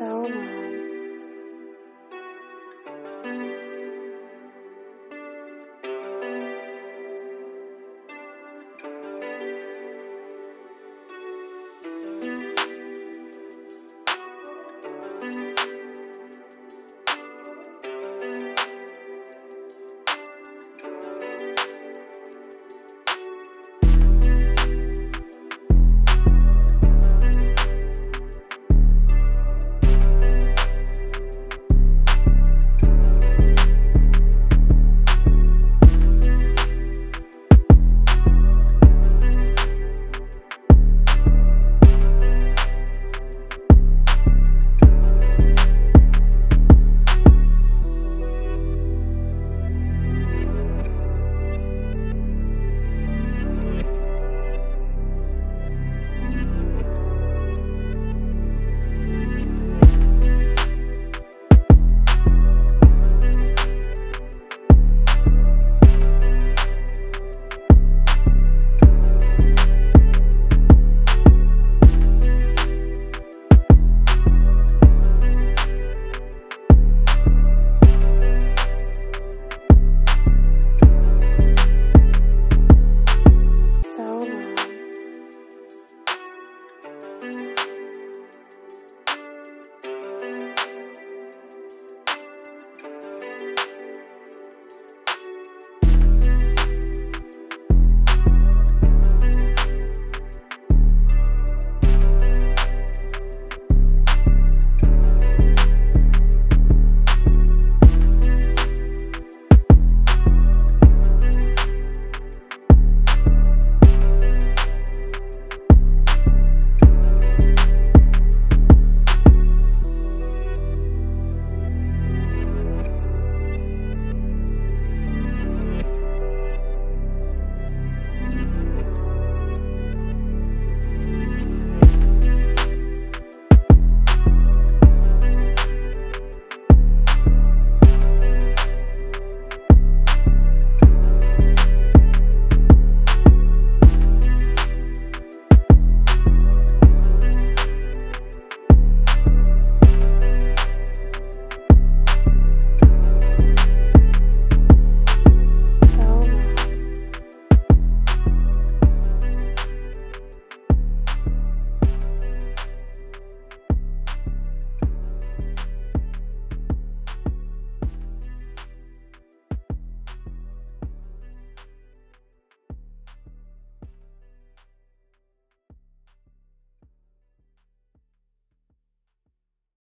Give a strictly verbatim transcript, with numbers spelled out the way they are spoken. saoma.